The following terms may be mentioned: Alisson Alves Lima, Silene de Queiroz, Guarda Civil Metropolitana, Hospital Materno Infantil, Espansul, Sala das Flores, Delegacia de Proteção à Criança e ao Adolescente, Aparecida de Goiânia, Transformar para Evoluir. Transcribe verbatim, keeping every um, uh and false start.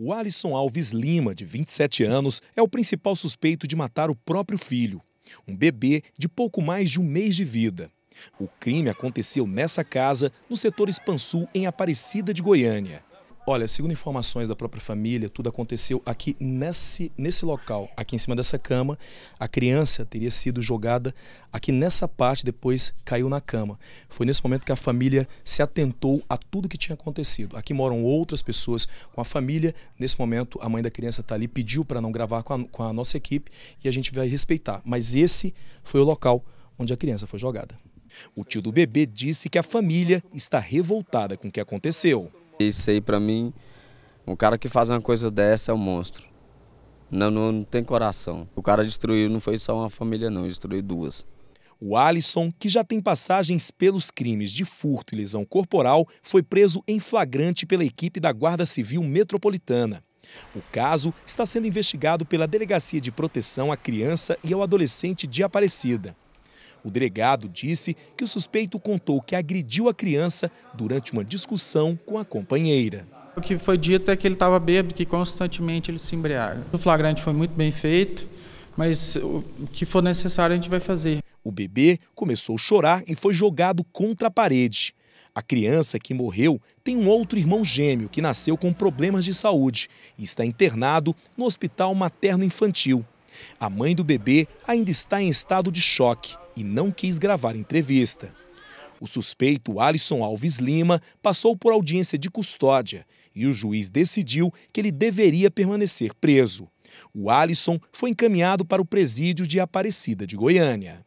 O Alisson Alves Lima, de vinte e sete anos, é o principal suspeito de matar o próprio filho, um bebê de pouco mais de um mês de vida. O crime aconteceu nessa casa, no setor Espansul, em Aparecida de Goiânia. Olha, segundo informações da própria família, tudo aconteceu aqui nesse, nesse local, aqui em cima dessa cama. A criança teria sido jogada aqui nessa parte, depois caiu na cama. Foi nesse momento que a família se atentou a tudo que tinha acontecido. Aqui moram outras pessoas com a família. Nesse momento, a mãe da criança está ali, pediu para não gravar com a, com a nossa equipe e a gente vai respeitar. Mas esse foi o local onde a criança foi jogada. O tio do bebê disse que a família está revoltada com o que aconteceu. Isso aí, pra mim, um cara que faz uma coisa dessa é um monstro. Não, não, não tem coração. O cara destruiu, não foi só uma família não, destruiu duas. O Alisson, que já tem passagens pelos crimes de furto e lesão corporal, foi preso em flagrante pela equipe da Guarda Civil Metropolitana. O caso está sendo investigado pela Delegacia de Proteção à Criança e ao Adolescente de Aparecida. O delegado disse que o suspeito contou que agrediu a criança durante uma discussão com a companheira. O que foi dito é que ele estava bêbado, que constantemente ele se embriaga. O flagrante foi muito bem feito, mas o que for necessário a gente vai fazer. O bebê começou a chorar e foi jogado contra a parede. A criança que morreu tem um outro irmão gêmeo que nasceu com problemas de saúde e está internado no Hospital Materno Infantil. A mãe do bebê ainda está em estado de choque e não quis gravar entrevista. O suspeito Alisson Alves Lima passou por audiência de custódia e o juiz decidiu que ele deveria permanecer preso. O Alisson foi encaminhado para o presídio de Aparecida de Goiânia.